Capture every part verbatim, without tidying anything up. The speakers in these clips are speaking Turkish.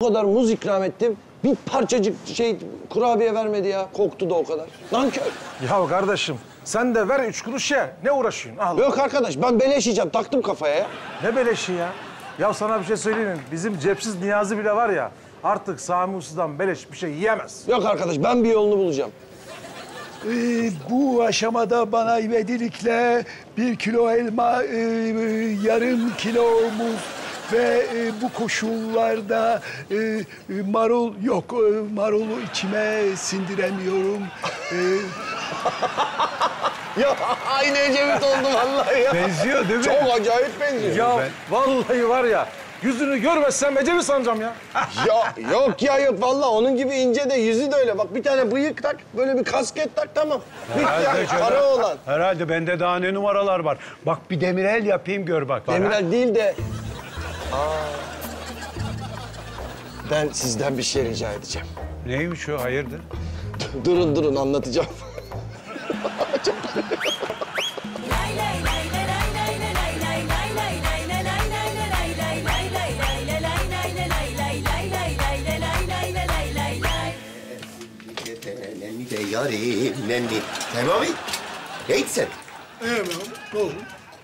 O kadar muz ikram ettim, bir parçacık şey kurabiye vermedi ya. Koktu da o kadar. Nankör. Ya kardeşim, sen de ver üç kuruş ye. Ne uğraşıyorsun? Allah. Yok arkadaş, ben beleş yiyeceğim. Taktım kafaya ya. Ne beleşi ya? Ya sana bir şey söyleyeyim mi? Bizim Cepsiz Niyazi bile var ya, artık Sami Usuz'dan beleş bir şey yiyemez. Yok arkadaş, ben bir yolunu bulacağım. Ee, bu aşamada bana ivedilikle bir kilo elma, e, yarım kilo muz ve e, bu koşullarda e, marul yok. E, marulu içime sindiremiyorum. e... Ya aynı Ecevit oldu vallahi ya. Benziyor değil mi? Çok acayip benziyor. Ya ben... vallahi var ya, yüzünü görmezsem Ecevit sanacağım ya. Ya yok ya yok vallahi, onun gibi ince de, yüzü de öyle. Bak bir tane bıyık tak, böyle bir kasket tak, tamam. Herhalde bir kara olan. Herhalde bende daha ne numaralar var. Bak bir Demirel yapayım gör bak. Demirel bana. Değil de... Aa. Ben sizden bir şey rica edeceğim. Neymiş o, hayırdır? Durun durun, anlatacağım. Fehmi abi, ne içsen? Evet abi, ne oldu?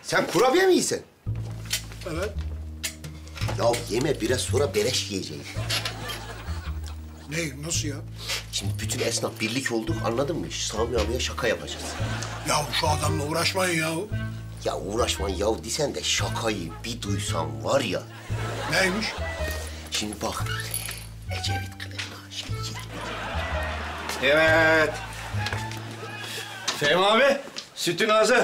Sen kurabiye mi yiyorsun? Evet. Ya yeme, biraz sonra beleş yiyeceğim. Ne? Nasıl ya? Şimdi bütün esnaf birlik olduk, anladın mı? Sami abiye şaka yapacağız. Ya şu adamla uğraşmayın ya. Ya uğraşmayın ya desen de şakayı bir duysan var ya. Neymiş? Şimdi bak, Ecevit kılığına şey gitmedi. Evet. Fehmi abi, sütün hazır.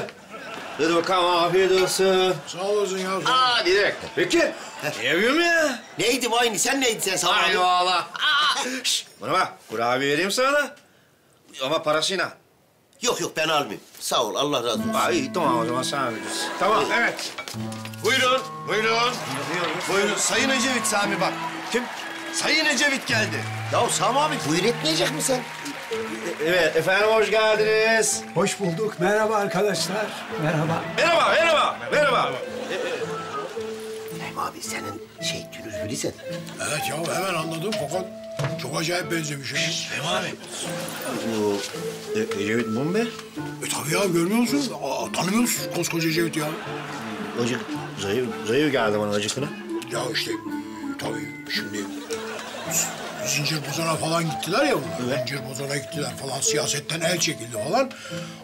Hadi bakalım, afiyet olsun. Sağ olasın ya. Aa, bir dakika. Peki. Yemiyor mu ya? Neydi bu aynı? Sen neydin sen Sami abi? Ay valla. Şşş, bana bak. Kurabiye vereyim sana da. Ama parasıyla. Yok yok, ben almayayım. Sağ ol, Allah razı olsun. Aa, iyi, tamam o zaman sana veririz. Tamam, evet. evet. Buyurun, buyurun. Buyurun, Sayın Ecevit Sami bak. Kim? Sayın Ecevit geldi. Ya Sami abi, buyur etmeyecek mi sen? Evet, efendim hoş geldiniz. Hoş bulduk. Merhaba arkadaşlar. Merhaba. Merhaba, merhaba, merhaba. Fehmi abi, senin şey dünür bilirsen. Evet ya, hemen anladım fakat çok acayip benzemiş. Şişt, Fehmi abi. Bu e, Ecevit bu mu be? E tabii ya, görmüyor musun? Aa, tanımıyor musun koskoca Ecevit ya? Acık, zayıf, zayıf geldi bana acıkına. Ya işte, tabii şimdi... Zincir Bozan'a falan gittiler ya bunlar. Evet. Zincir Bozan'a gittiler falan, siyasetten el çekildi falan.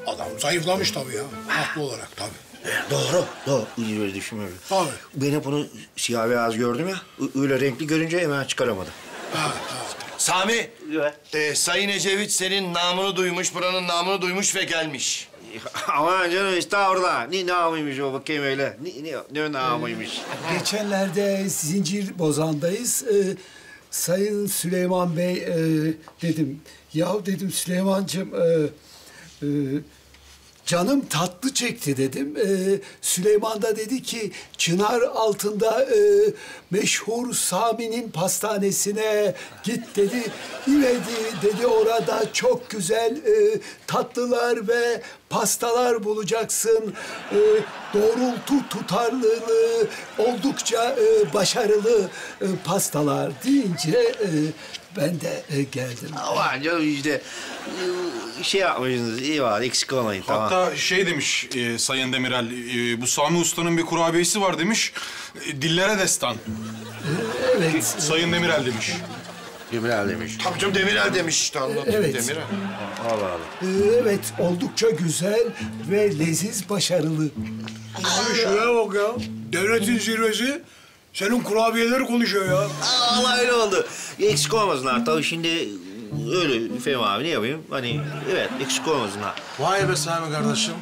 Adam zayıflamış tabii ya, haklı olarak tabii. Doğru, doğru. Öyle düşünmüyorum. Tabii. Ben hep onu siyah beyaz gördüm ya, öyle renkli görünce hemen çıkaramadım. Ha, ha. Sami, evet. e, Sayın Ecevit senin namını duymuş, buranın namını duymuş ve gelmiş. Aman canım, estağfurullah. Ne namıymış o bakayım öyle? Ne, ne, ne namıymış? Geçenlerde Zincir Bozan'dayız. Ee, Sayın Süleyman Bey e, dedim. Yahu dedim Süleyman'cığım e, e, canım tatlı çekti dedim. E, Süleyman da dedi ki çınar altında e, meşhur Sami'nin pastanesine git dedi. İvedi dedi, orada çok güzel e, tatlılar ve pastalar bulacaksın. E, doğrultu tutarlılığı oldukça e, başarılı e, pastalar deyince e, ben de e, geldim. Aman canım işte şey yapmışsınız, iyi var, eksik olmayın. Hatta tamam. Şey demiş e, Sayın Demirel, e, bu Sami Usta'nın bir kurabiyesi var demiş, e, dillere destan. Evet. Sayın Demirel demiş. Demirel demiş. Tabii canım, Demirel demiş işte, anladım. Evet. Demirel. Allah Allah. Evet, oldukça güzel ve leziz, başarılı. Abi şuraya bak ya. Devletin zirvesi senin kurabiyeleri konuşuyor ya. Allah öyle oldu. Eksik olmasınlar tabii şimdi. Öyle Fehmi abi, ne yapayım? Hani evet, eksik olmasınlar. Vay be Sami kardeşim.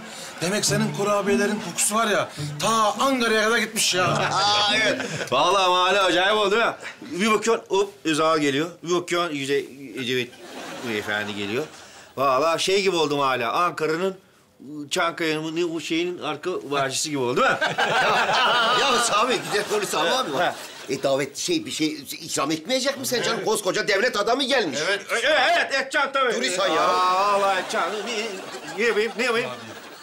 Demek senin kurabiyelerin kokusu var ya, ta Ankara'ya kadar gitmiş ya. Aa, evet. Vallahi mahalle acayip oldu ya. Bir bakıyorsun, hop Özal geliyor. Bir bakıyorsun, Yüce Ecevit Beyefendi geliyor. Vallahi şey gibi oldum hala, Ankara'nın... Çankaya'nın, bu şeyin arka bahçesi gibi oldu, değil mi? Ya Sami, güzel konu Sami abi var. E davet, şey, bir şey ikram etmeyecek mi sen canım? Koskoca devlet adamı gelmiş. Evet, evet, evet, edeceksin tabii. Dur insan ya. Aa, vallahi edeceksin. Ne yapayım, ne yapayım?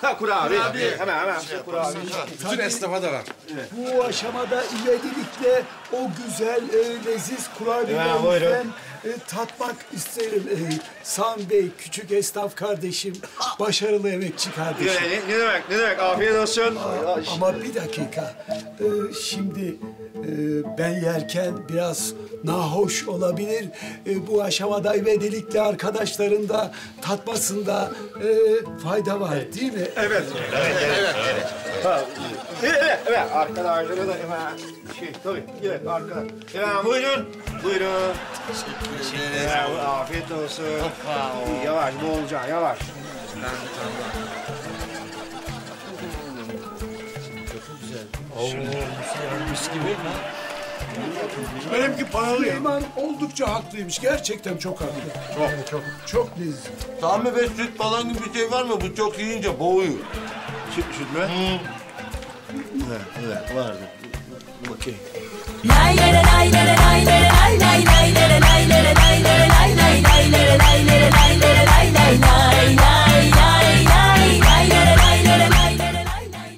Ha kurabiye. Kurabiye. Hemen hemen. Şey kurabiye. Bütün tabii, esnafa da var. Evet. Bu aşamada ivedilikle o güzel, e, leziz kurabiyelerimizden e, tatmak isterim. E, Sami Bey, küçük esnaf kardeşim, başarılı emekçi kardeşim. Yani, ne demek, ne demek? Afiyet olsun. Aa, ama bir dakika. E, şimdi e, ben yerken biraz nahoş olabilir. E, bu aşamada ivedilikle arkadaşların da tatmasında e, fayda var. Evet. Değil mi? Evet. Evet, evet, evet. Ha, evet, evet, evet. Arkadaşlara da hemen şey, tabii, evet, arkadaşlar. Hemen buyurun, buyurun. Teşekkür ederiz. Evet, afiyet olsun. Hoppa. Yavaş, ne olacak, yavaş. Çok güzel. Şimdi mis gibi. Benimki paralı ya. Süleyman oldukça haklıymış. Gerçekten çok haklı. Çok, çok. Çok lezzetli. Sami Bey, süt falan gibi bir şey var mı? Bu çok yiyince boğuyor. Süt, süt mü? Hımm. Evet, evet. Vardı. Bakayım.